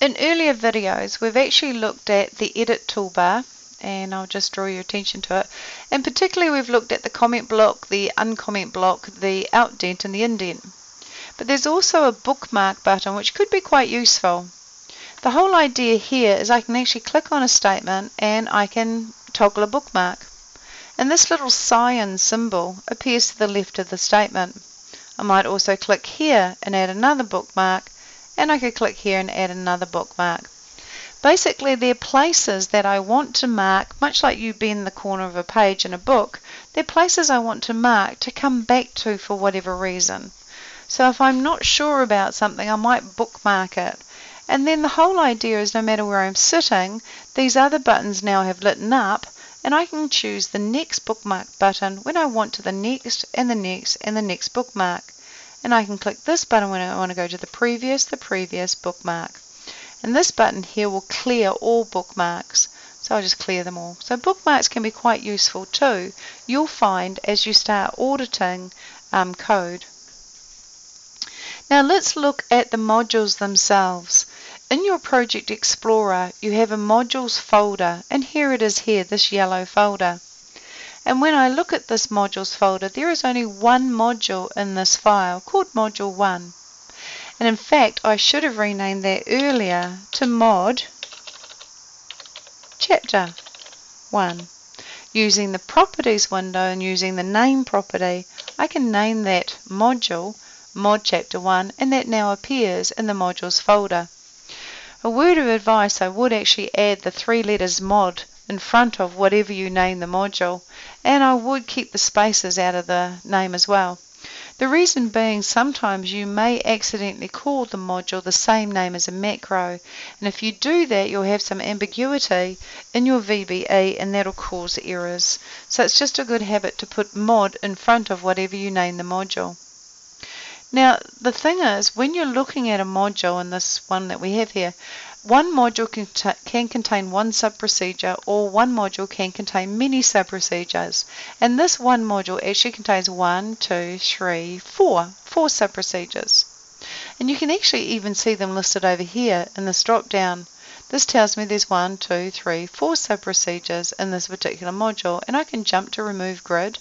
In earlier videos we've actually looked at the edit toolbar, and I'll just draw your attention to it, and particularly we've looked at the comment block, the uncomment block, the outdent and the indent. But there's also a bookmark button which could be quite useful. The whole idea here is I can actually click on a statement and I can toggle a bookmark. And this little cyan symbol appears to the left of the statement. I might also click here and add another bookmark, and I could click here and add another bookmark. Basically, they're places that I want to mark, much like you bend the corner of a page in a book, they're places I want to mark to come back to for whatever reason. So if I'm not sure about something, I might bookmark it. And then the whole idea is no matter where I'm sitting, these other buttons now have lit up, and I can choose the next bookmark button when I want to the next and the next and the next bookmark. And I can click this button when I want to go to the previous bookmark. And this button here will clear all bookmarks. So I'll just clear them all. So bookmarks can be quite useful too. You'll find as you start auditing code. Now let's look at the modules themselves. In your Project Explorer, you have a modules folder, and here it is here, this yellow folder. And when I look at this modules folder, there is only one module in this file called module 1. And in fact, I should have renamed that earlier to mod chapter 1. Using the properties window and using the name property, I can name that module mod chapter 1, and that now appears in the modules folder. A word of advice, I would actually add the 3 letters mod in front of whatever you name the module, and I would keep the spaces out of the name as well. The reason being, sometimes you may accidentally call the module the same name as a macro, and if you do that you'll have some ambiguity in your VBE and that'll cause errors. So it's just a good habit to put mod in front of whatever you name the module. Now the thing is, when you're looking at a module, and this one that we have here, one module can contain one sub-procedure, or one module can contain many sub-procedures. And this one module actually contains 4 sub-procedures. And you can actually even see them listed over here in this drop-down. This tells me there's 4 sub-procedures in this particular module, and I can jump to remove grid,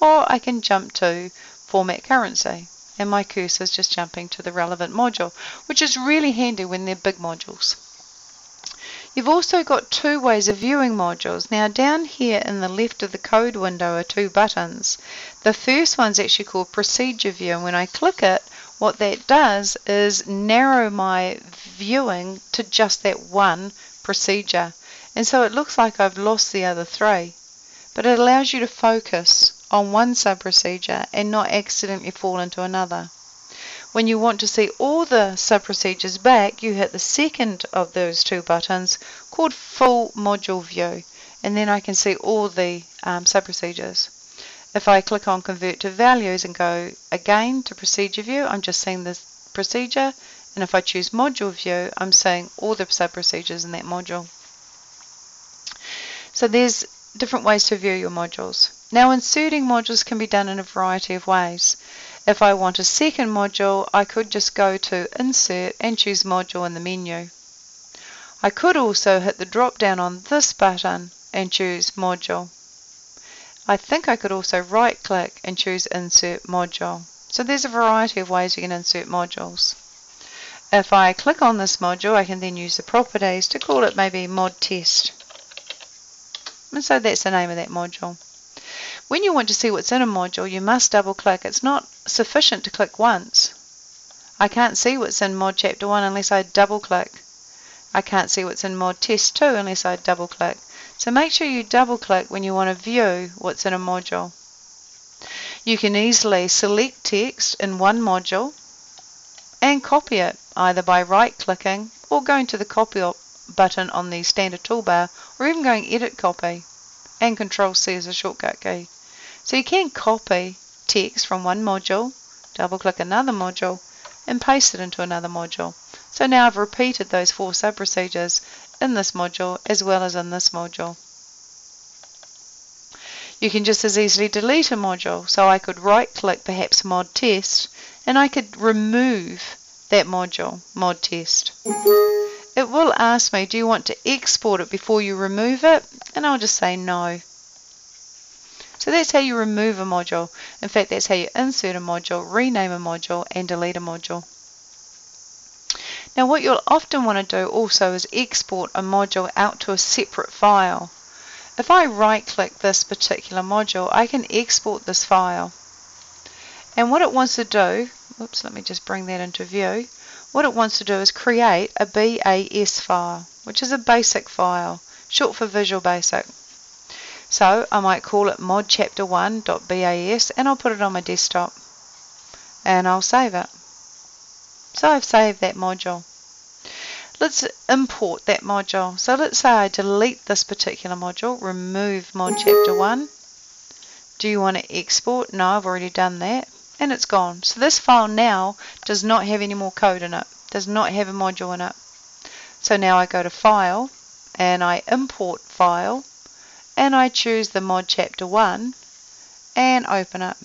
or I can jump to format currency. And my cursor is just jumping to the relevant module, which is really handy when they're big modules. You've also got 2 ways of viewing modules. Now down here in the left of the code window are 2 buttons. The first one's actually called procedure view, and when I click it, what that does is narrow my viewing to just that one procedure. And so it looks like I've lost the other 3, but it allows you to focus on one sub-procedure and not accidentally fall into another. When you want to see all the sub-procedures back, you hit the second of those 2 buttons called full module view, and then I can see all the sub-procedures. If I click on convert to values and go again to procedure view, I'm just seeing this procedure, and if I choose module view, I'm seeing all the sub-procedures in that module. So there's different ways to view your modules. Now inserting modules can be done in a variety of ways. If I want a second module, I could just go to Insert and choose Module in the menu. I could also hit the drop down on this button and choose Module. I think I could also right click and choose Insert Module. So there's a variety of ways you can insert modules. If I click on this module, I can then use the properties to call it maybe Mod Test. And so that's the name of that module. When you want to see what's in a module, you must double click. It's not sufficient to click once. I can't see what's in mod chapter 1 unless I double click. I can't see what's in mod test 2 unless I double click. So make sure you double click when you want to view what's in a module. You can easily select text in one module and copy it either by right clicking or going to the copy button on the standard toolbar, or even going edit copy and control C as a shortcut key. So you can copy text from one module, double click another module and paste it into another module. So now I've repeated those 4 sub procedures in this module as well as in this module. You can just as easily delete a module, so I could right click perhaps mod test and I could remove that module, mod test. It will ask me, do you want to export it before you remove it? And I'll just say no. So that's how you remove a module. In fact, that's how you insert a module, rename a module, and delete a module. Now what you'll often want to do also is export a module out to a separate file. If I right-click this particular module, I can export this file. And what it wants to do, oops, let me just bring that into view. What it wants to do is create a BAS file, which is a basic file, short for Visual Basic. So I might call it modchapter1.bas, and I'll put it on my desktop. And I'll save it. So I've saved that module. Let's import that module. So let's say I delete this particular module, remove modchapter1. Do you want to export? No, I've already done that. And it's gone. So this file now does not have any more code in it. Does not have a module in it. So now I go to File, and I import File, and I choose the modchapter1 and open it.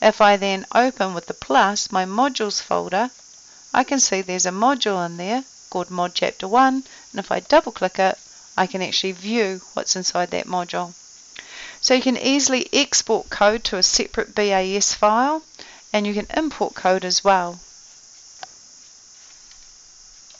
If I then open with the plus my modules folder, I can see there's a module in there called modchapter1, and if I double click it, I can actually view what's inside that module. So you can easily export code to a separate BAS file, and you can import code as well.